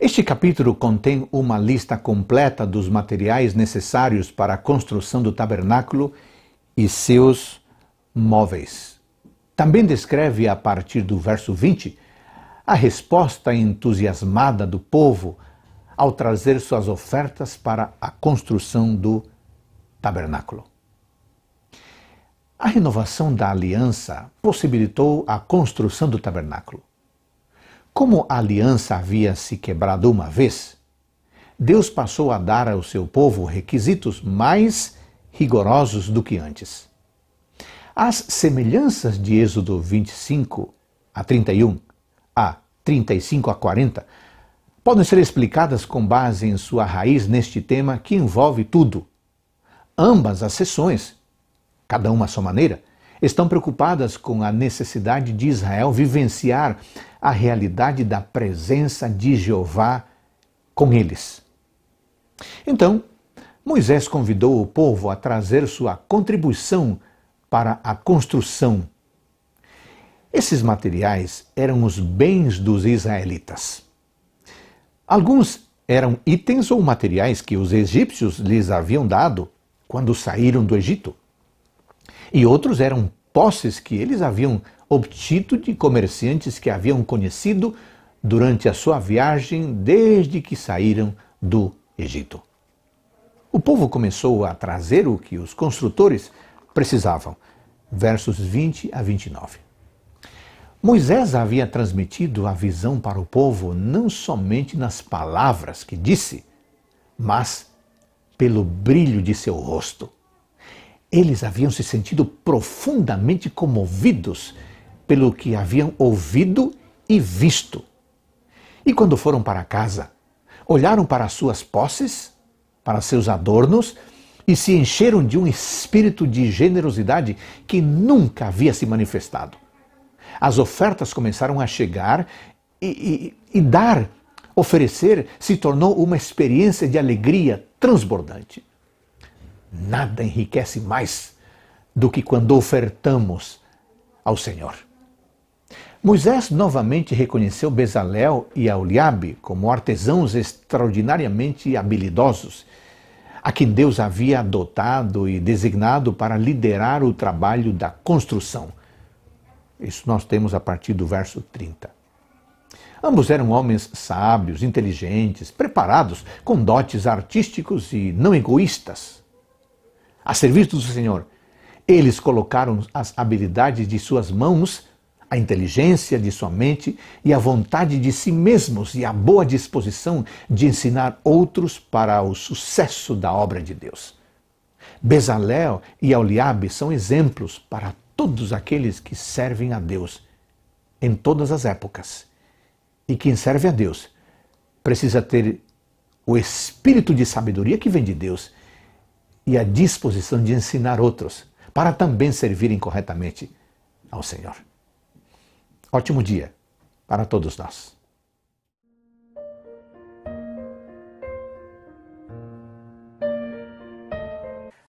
Este capítulo contém uma lista completa dos materiais necessários para a construção do tabernáculo e seus móveis. Também descreve, a partir do verso 20, a resposta entusiasmada do povo ao trazer suas ofertas para a construção do tabernáculo. A renovação da aliança possibilitou a construção do tabernáculo. Como a aliança havia se quebrado uma vez, Deus passou a dar ao seu povo requisitos mais rigorosos do que antes. As semelhanças de Êxodo 25 a 31, a 35 a 40, podem ser explicadas com base em sua raiz neste tema que envolve tudo. Ambas as seções, cada uma à sua maneira, estão preocupadas com a necessidade de Israel vivenciar a realidade da presença de Jeová com eles. Então, Moisés convidou o povo a trazer sua contribuição para a construção. Esses materiais eram os bens dos israelitas. Alguns eram itens ou materiais que os egípcios lhes haviam dado quando saíram do Egito. E outros eram posses que eles haviam obtido de comerciantes que haviam conhecido durante a sua viagem desde que saíram do Egito. O povo começou a trazer o que os construtores precisavam. Versos 20 a 29. Moisés havia transmitido a visão para o povo não somente nas palavras que disse, mas pelo brilho de seu rosto. Eles haviam se sentido profundamente comovidos pelo que haviam ouvido e visto. E quando foram para casa, olharam para suas posses, para seus adornos, e se encheram de um espírito de generosidade que nunca havia se manifestado. As ofertas começaram a chegar oferecer, se tornou uma experiência de alegria transbordante. Nada enriquece mais do que quando ofertamos ao Senhor. Moisés novamente reconheceu Bezalel e Aoliabe como artesãos extraordinariamente habilidosos, a quem Deus havia adotado e designado para liderar o trabalho da construção. Isso nós temos a partir do verso 30. Ambos eram homens sábios, inteligentes, preparados, com dotes artísticos e não egoístas. A serviço do Senhor, eles colocaram as habilidades de suas mãos, a inteligência de sua mente e a vontade de si mesmos e a boa disposição de ensinar outros para o sucesso da obra de Deus. Bezalel e Aoliabe são exemplos para todos aqueles que servem a Deus em todas as épocas. E quem serve a Deus precisa ter o espírito de sabedoria que vem de Deus e a disposição de ensinar outros, para também servirem corretamente ao Senhor. Ótimo dia para todos nós.